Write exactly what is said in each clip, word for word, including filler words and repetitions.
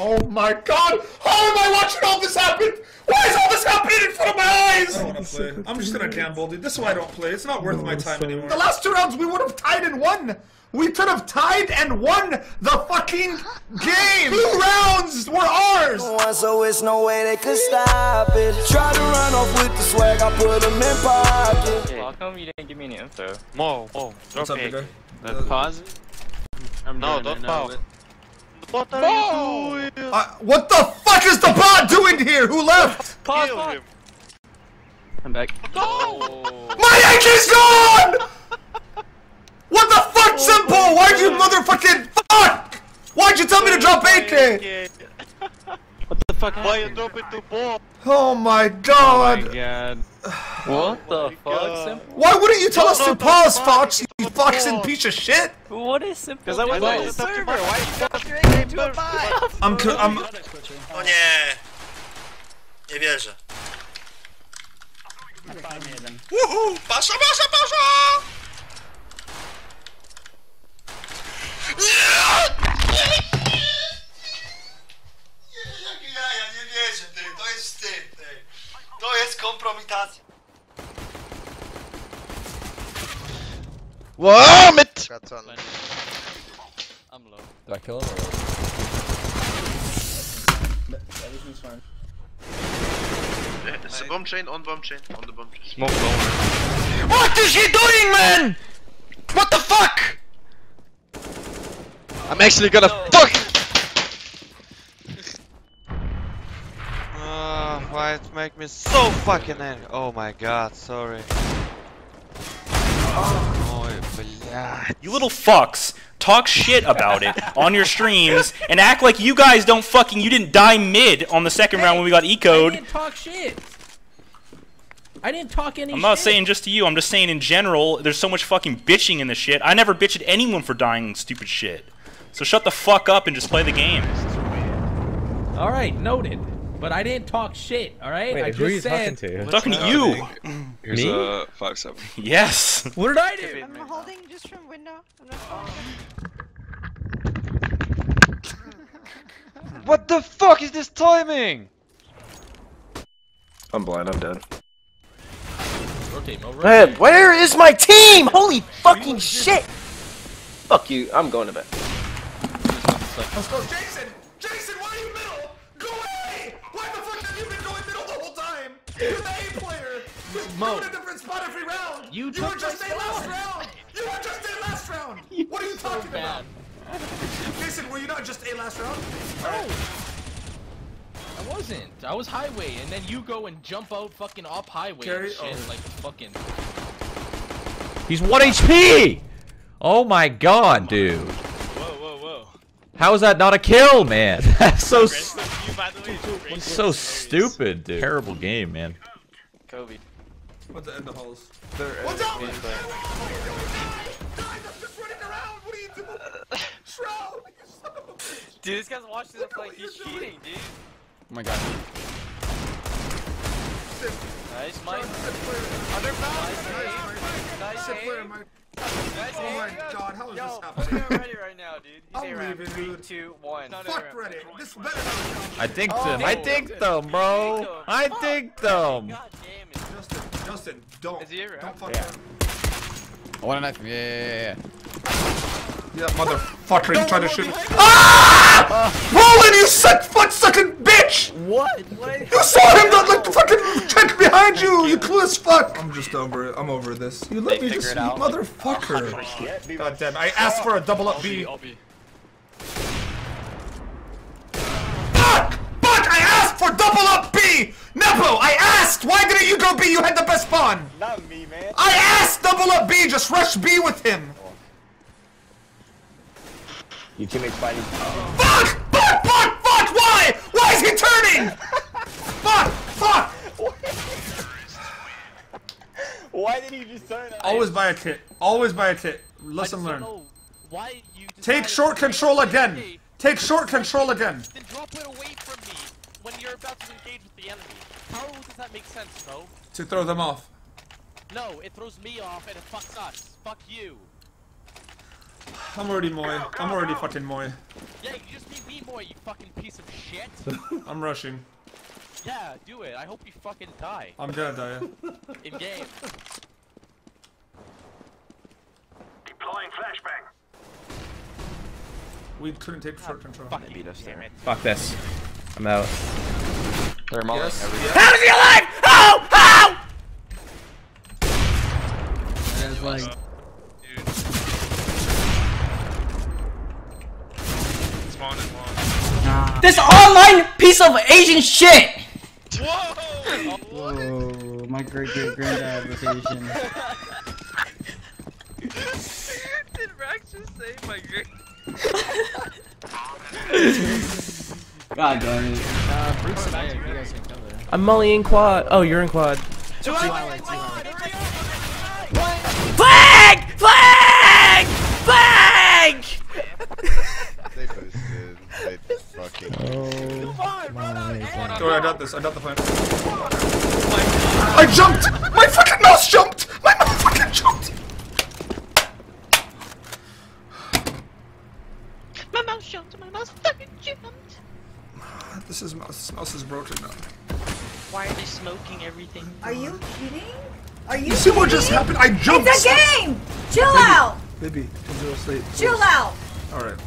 Oh my god! How am I watching all this happen? Why is all this happening in front of my eyes? I don't want to play. I'm just gonna gamble, dude. This is why I don't play. It's not worth no, my time sorry. anymore. The last two rounds we would have tied and won. We could have tied and won the fucking game. Two rounds were ours. So it's no way they could stop it. Try to run off with the swag. I put them in pocket. Hey, how come you didn't give me any info? Whoa, whoa. What's up, bigger? Let's pause it. I'm no, don't pause it. What are oh. you doing? Uh, what the fuck is the bot doing here? Who left? Pause, pause. Him. I'm back. Oh. My egg is gone! What the fuck, oh, s one mple? Why'd you motherfucking fuck? Why'd you tell me to drop eight K? What the fuck? Why you drop it to ball? Oh my god. Oh my god. What oh the fuck, s one mple? Why wouldn't you tell no, us no, to pause, Fox? You foxing piece of shit! What is s one mple? Because I was on the server! Why you got your game to a five? I'm co- I'm- O nie! Nie wierzę. Woohoo! Pasza, pasza, pasza! Jakie jaja, nie wierzę, ty! To jest wstyd, ty! To jest kompromitacja! Wow, mit! I'm low. Did I kill him or what? Everything's fine. It's a bomb chain, on bomb chain, on the bomb chain. Smoke bomb. What is he doing, man? What the fuck? I'm actually gonna no. fuck! uh, why it make me so fucking angry? Oh my god, sorry. Oh. You little fucks talk shit about it on your streams and act like you guys don't fucking you didn't die mid on the second hey, round when we got E-code. I didn't talk shit. I didn't talk any shit. I'm not shit. saying just to you, I'm just saying in general, there's so much fucking bitching in this shit. I never bitched at anyone for dying stupid shit. So shut the fuck up and just play the game. Alright, noted. But I didn't talk shit, alright? I just who are you said, talking to? I'm talking to you! Here's me? A five seven. Yes! What did I do? I'm holding just from window. I'm not holding. What the fuck is this timing? I'm blind, I'm dead. Rotate, no rotate. Man, where is my team? Holy fucking shit! Fuck you, I'm going to bed. Let's go, Jason! Jason, why are you middle? Go away! Why the fuck have you been going middle the whole time? You're the A player! Mo. You were in a different spot every round! You, you were just in last round! You were just in last round! What are you so talking bad. about? Jason, were you not just in last round? No! I wasn't. I was highway, and then you go and jump out fucking off highway Jerry, and shit, oh. like fucking... He's one H P! Oh my god, dude. How is that not a kill, man? That's so st you, so stupid, dude. Terrible game, man. Kobe. What's the end of holes? What's up? What are you doing? Shroud! Dude, this guy's watching this like he's cheating, dude. Oh my god. Nice, Mike. Nice, Mike. Oh my god, how is Yo, this happening? I'm Reddit right now, dude. I'm leaving, dude. three, two, one. Fuck Reddit. This better not I dinked oh, them. I dinked oh, them, bro. Dinked I dinked oh, them. God damn it. Justin, Justin, don't. Is he ever don't fuck yeah. him. I want a knife. Yeah, yeah, yeah. Yeah, that motherfucker is trying to shoot me. Ah! Roland, you suck foot sucking bitch! What? You saw him not like the fucking check behind you, you clueless fuck! I'm just over it. I'm over this. You let me just eat motherfucker. God damn, I asked for a double up B. Fuck! Fuck! I asked for double up B! Nepo, I asked! Why didn't you go B? You had the best spawn! Not me, man. I asked double up B, just rush B with him! Your teammates fighting. Fuck! Fuck! Fuck! Fuck! Why? Why is he turning? Fuck! Fuck! Why did he just turn? Always buy a kit. Always buy a kit. Lesson learned. Why you take short control again. Take short control again. Then drop it away from me when you're about to engage with the enemy. How does that make sense, bro? To throw them off. No, it throws me off and it fucks us. Fuck you. I'm already M O E. Go, go, I'm already go. fucking M O E. Yeah, you just need me M O E, you fucking piece of shit. I'm rushing. Yeah, do it. I hope you fucking die. I'm gonna die. In game. Deploying flashbang. We couldn't take short control. Fuck, beat us, damn it. Fuck this. I'm out. They're mulling yes. everything. How is he alive? How? How? That is like. Nah. This online piece of Asian shit! Whoa! Whoa, my great great granddad was Asian. Did Rax just say my great? God damn it. Uh, Bruce and I, you guys can come there. I'm Molly in quad. Oh, you're in quad. Flag! Flag! Flag! They boosted. They fucking. Oh my God. Sorry, I got this. I got the flank. I jumped. My fucking mouse jumped. My mouse fucking jumped. My mouse jumped. My mouse fucking jumped. This is mouse. This mouse is broken now. Why are they smoking everything? Are you kidding? Are you? You see kidding? What just happened? I jumped. It's a game. Chill Baby. out. Baby, zero sleep. Chill out. All right.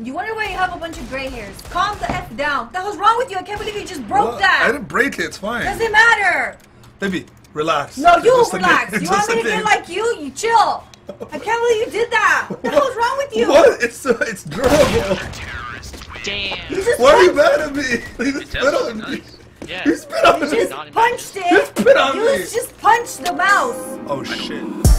You wonder why you have a bunch of gray hairs. Calm the F down. What the hell's wrong with you? I can't believe you just broke well, that. I didn't break it. It's fine. Doesn't matter. Baby, relax. No, you just relax. You want me to get like you? You chill. I can't believe you did that. What the hell's wrong with you? What? It's uh, it's durable. Damn. Why are you mad at me? You just spit on me. Yeah. You spit on me. You just punched it. You just punched the mouse. Oh shit.